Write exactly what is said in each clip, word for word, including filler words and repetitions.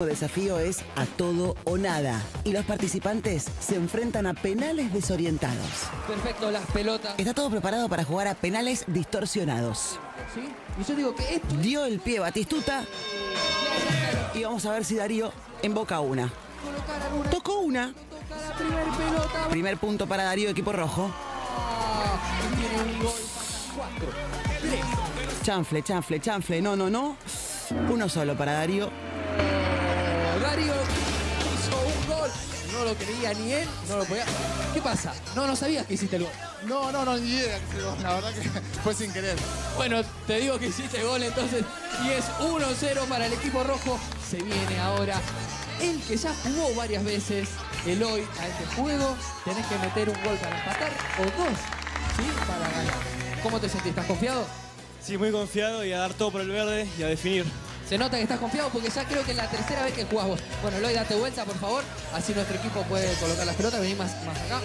El desafío es a todo o nada y los participantes se enfrentan a penales desorientados. Perfecto, las pelotas. Está todo preparado para jugar a penales distorsionados. ¿Sí? Y yo digo que esto... Dio el pie Batistuta y vamos a ver si Darío emboca una. Tocó una. Primer punto para Darío, equipo rojo. Chanfle, chanfle, chanfle, no, no, no. Uno solo para Darío. Darío hizo un gol. No lo creía ni él, no lo podía. ¿Qué pasa? No, no sabías que hiciste el gol. No, no, no, ni idea que hiciste el gol. La verdad que fue sin querer. Bueno, te digo que hiciste el gol entonces. Y es uno cero para el equipo rojo. Se viene ahora el que ya jugó varias veces, Eloy, a este juego. Tenés que meter un gol para empatar o dos, ¿sí? Para ganar. ¿Cómo te sentís? ¿Estás confiado? Sí, muy confiado y a dar todo por el verde y a definir. Se nota que estás confiado porque ya creo que es la tercera vez que jugás vos. Bueno, Lloyd, date vuelta, por favor. Así nuestro equipo puede colocar las pelotas. Vení más, más acá.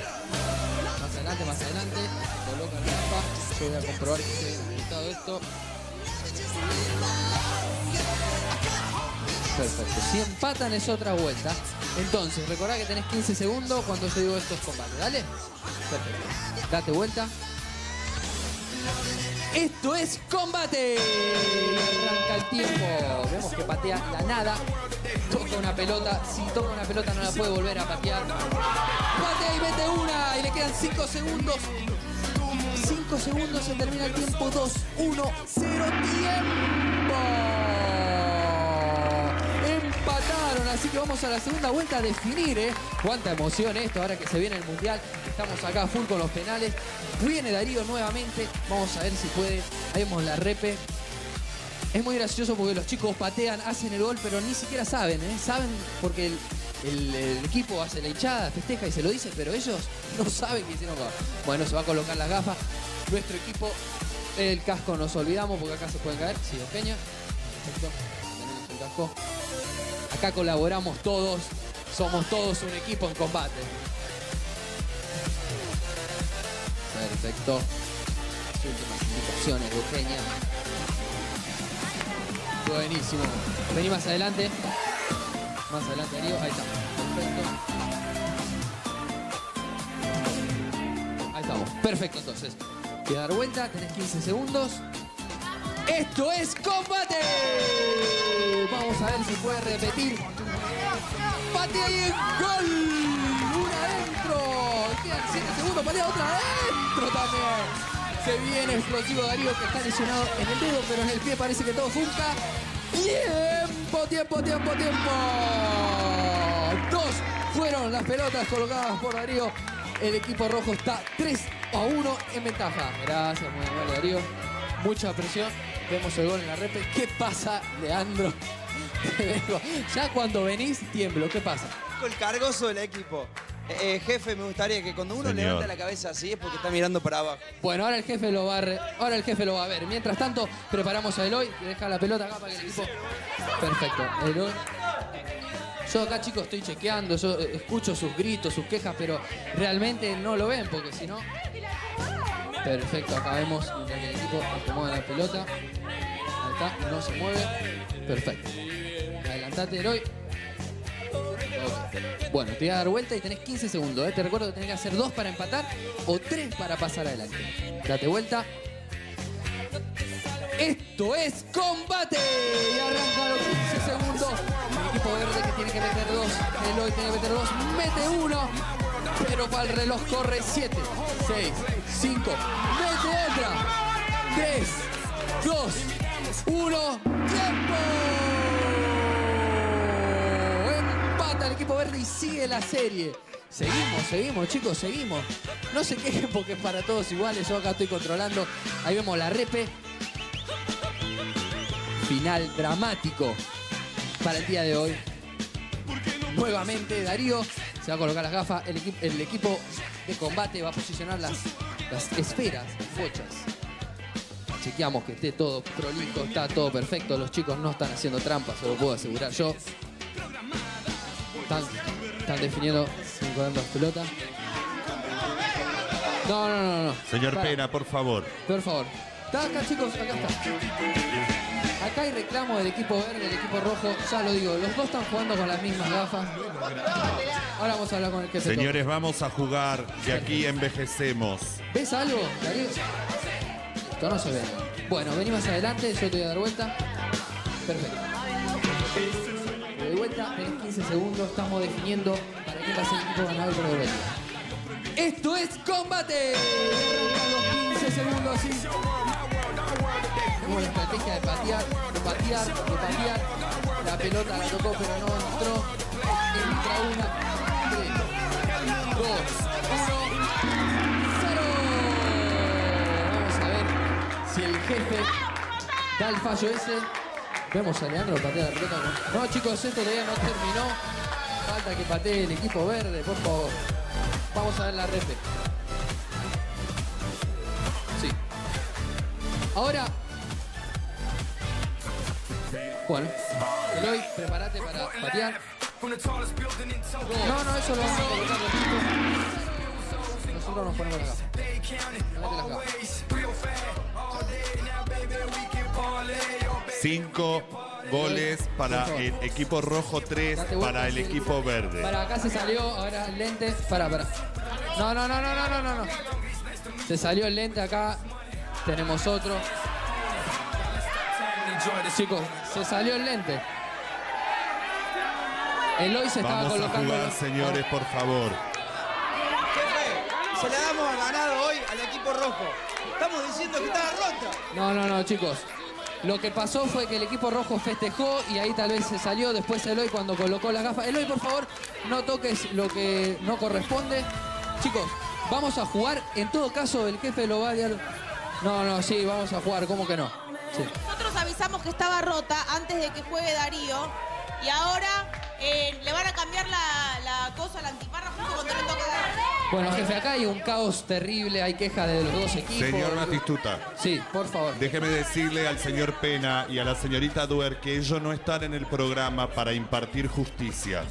Más adelante, más adelante. Coloca el mapa. Yo voy a comprobar que se ha editado esto. Perfecto. Si empatan es otra vuelta. Entonces, recordá que tenés quince segundos cuando yo digo estos combates. ¿Dale? Perfecto. Date vuelta. Esto es Combate. Arranca el tiempo. Vemos que patea la nada. Toca una pelota. Si toca una pelota no la puede volver a patear. Patea y mete una. Y le quedan cinco segundos. cinco segundos. Se termina el tiempo. dos uno cero. Tiempo. Empataron. Así que vamos a la segunda vuelta a definir, ¿eh? Cuánta emoción esto. Ahora que se viene el mundial. Estamos acá full con los penales. Viene Darío nuevamente. Vamos a ver si puede. Ahí vemos la repe. Es muy gracioso porque los chicos patean, hacen el gol, pero ni siquiera saben, ¿eh? Saben porque el, el, el equipo hace la hinchada, festeja y se lo dice, pero ellos no saben que hicieron gol. Bueno, se va a colocar las gafas. Nuestro equipo, el casco nos olvidamos porque acá se pueden caer. Sí, Eugenia. Tenemos el casco. Acá colaboramos todos. Somos todos un equipo en combate. Perfecto. Las últimas indicaciones de Eugenia. Buenísimo. Vení más adelante. Más adelante, Darío. Ahí estamos. Perfecto. Ahí estamos. Perfecto, entonces. Te dar vuelta. Tenés quince segundos. ¡Esto es Combate! Vamos a ver si puede repetir. ¡Patea y el gol! Quedan siete segundos, patea otra adentro también. Se viene explosivo Darío que está lesionado en el dedo, pero en el pie parece que todo funca. Tiempo, tiempo, tiempo, tiempo. Dos fueron las pelotas colocadas por Darío. El equipo rojo está tres a uno en ventaja. Gracias, muy amable Darío. Mucha presión. Vemos el gol en la repe. ¿Qué pasa, Leandro? Ya cuando venís, tiemblo. ¿Qué pasa? El cargoso del equipo. Eh, jefe, me gustaría que cuando uno Señor. levanta la cabeza así es porque está mirando para abajo. Bueno, ahora el jefe lo va a, re... ahora el jefe lo va a ver. Mientras tanto, preparamos a Eloy. Deja la pelota acá para que el equipo... Perfecto. Eloy. Yo acá, chicos, estoy chequeando. Yo escucho sus gritos, sus quejas, pero realmente no lo ven porque si no... Perfecto. Acá vemos mientras que el equipo acomoda la pelota. Ahí está. No se mueve. Perfecto. Adelantate, Eloy. Okay. Bueno, te voy a dar vuelta y tenés quince segundos, ¿eh? Te recuerdo que tenés que hacer dos para empatar o tres para pasar adelante. Date vuelta. Esto es Combate. Y arranca los quince segundos. El equipo verde que tiene que meter dos. Eloy tiene que meter dos. Mete uno. Pero para el reloj corre siete, seis, cinco. Mete otra. tres, dos, uno. ¡Tiempo! El equipo verde y sigue la serie. Seguimos, seguimos, chicos, seguimos. No se quejen porque es para todos iguales. Yo acá estoy controlando. Ahí vemos la repe. Final dramático para el día de hoy. Nuevamente Darío se va a colocar las gafas. El, equi el equipo de combate va a posicionar las, las esferas, bochas. Chequeamos que esté todo prolijo, está todo perfecto. Los chicos no están haciendo trampas, se lo puedo asegurar yo. Están, están definiendo cinco las pelotas. No, no, no, no. Señor Pena, por favor. Por favor. Está acá, chicos, acá está. Acá hay reclamo del equipo verde, del equipo rojo, ya lo digo, los dos están jugando con las mismas gafas. Ahora vamos a hablar con el que se Señores, toca. Vamos a jugar, que aquí envejecemos. ¿Ves algo, Darío? Esto no se ve. Bueno, vení más adelante, yo te voy a dar vuelta. Perfecto. Te doy vuelta, en quince segundos, estamos definiendo para qué va a ser el equipo ganador por vuelta. ¡Esto es combate! quince segundos así. Como la estrategia de patear, de patear, de patear. La pelota la tocó pero no entró. Entra una, tres, dos, uno, cero. Vamos a ver si el jefe da el fallo ese. Vemos a Leandro patear la pelota. No, chicos, esto todavía no terminó. Falta que patee el equipo verde, por favor. Vamos a ver la refe. Sí. Ahora... Bueno, Eloy, prepárate para patear. No, no, eso lo vamos a colocar los chicos. Nosotros nos ponemos acá. Cinco goles para el equipo rojo, tres para el equipo verde. Para acá se salió, ahora el lente. Para, para. No, no, no, no, no, no, no. Se salió el lente acá. Tenemos otro. Chicos, se salió el lente. Eloy se estaba colocando. Vamos a jugar, señores, por favor. Jefe, se la damos ganado hoy al equipo rojo. Estamos diciendo que estaba rota. No, no, no, chicos. Lo que pasó fue que el equipo rojo festejó y ahí tal vez se salió. Después Eloy cuando colocó las gafas. Eloy, por favor, no toques lo que no corresponde. Chicos, vamos a jugar. En todo caso, el jefe lo va a... No, no, sí, vamos a jugar. ¿Cómo que no? Sí. Nosotros avisamos que estaba rota antes de que juegue Darío y ahora eh, le van a cambiar la, la cosa, la antiparra justo cuando le toque Darío. Bueno, jefe, acá hay un caos terrible, hay queja de los dos equipos. Señor Batistuta. Sí, por favor. Déjeme decirle al señor Pena y a la señorita Duer que ellos no están en el programa para impartir justicia.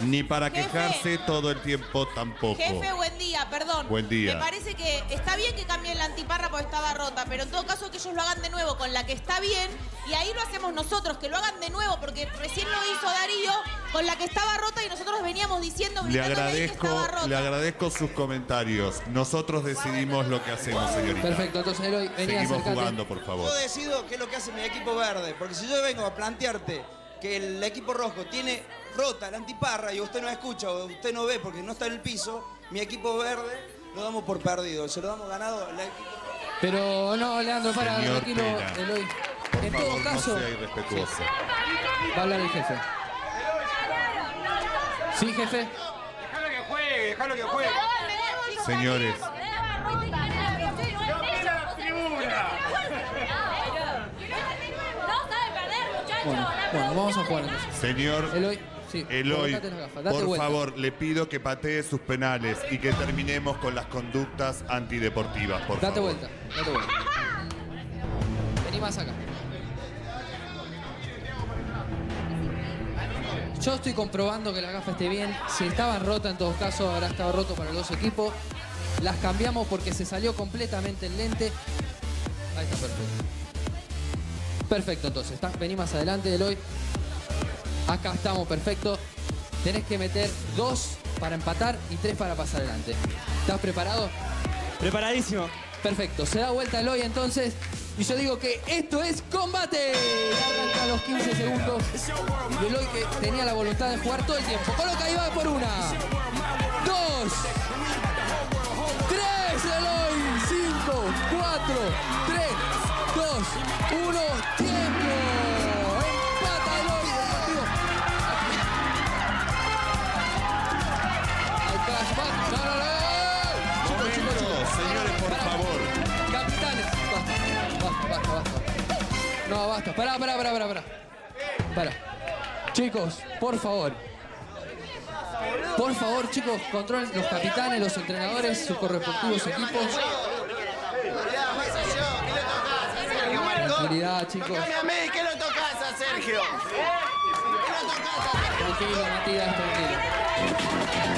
Ni para jefe, quejarse todo el tiempo tampoco. Jefe, buen día, perdón. Buen día. Me parece que está bien que cambien la antiparra porque estaba rota, pero en todo caso que ellos lo hagan de nuevo con la que está bien y ahí lo hacemos nosotros, que lo hagan de nuevo porque recién lo hizo Darío con la que estaba rota y nosotros veníamos diciendo le agradezco, que estaba rota. Le agradezco sus comentarios. Nosotros decidimos lo que hacemos, señorita. Perfecto, entonces Eloy, vení, seguimos acercate. Jugando, por favor. Yo decido qué es lo que hace mi equipo verde, porque si yo vengo a plantearte que el equipo rojo tiene... rota la antiparra y usted no escucha o usted no ve porque no está en el piso, mi equipo verde lo damos por perdido, se lo damos ganado la... Pero no, Leandro, para, señor, tranquilo, Eloy. En favor, todo caso, no sea irrespetuoso. Va a hablar el jefe. Sí, jefe. Déjalo que juegue, déjalo que juegue. Señores. Bueno, bueno, vamos a jugar entonces. Señor Eloy, sí, Eloy, por vuelta. Favor, le pido que patee sus penales y que terminemos con las conductas antideportivas, por date favor. Date vuelta, date vuelta. Vení más acá. Yo estoy comprobando que la gafa esté bien. Si estaba rota, en todos casos, habrá estado roto para los dos equipos. Las cambiamos porque se salió completamente el lente. Ahí está, perfecto. Perfecto, entonces. Vení más adelante, Eloy. Acá estamos, perfecto. Tenés que meter dos para empatar y tres para pasar adelante. ¿Estás preparado? Preparadísimo. Perfecto. Se da vuelta Eloy, entonces. Y yo digo que esto es combate. Arranca los quince segundos. Y Eloy, que tenía la voluntad de jugar todo el tiempo. Coloca y va por una. Dos. Tres, Eloy. Cinco. Cuatro. Tres. Dos. Uno. Basta, basta. No, basta. Pará, pará, pará, pará, pará. Pará. Chicos, por favor. Por favor, chicos, controlen los capitanes, los entrenadores, sus correspectivos equipos. Seguridad, chicos. Tocame a mí, ¿qué lo tocás a Sergio? ¿Qué lo tocás a Sergio? Tranquilo, Matías, tranquilo.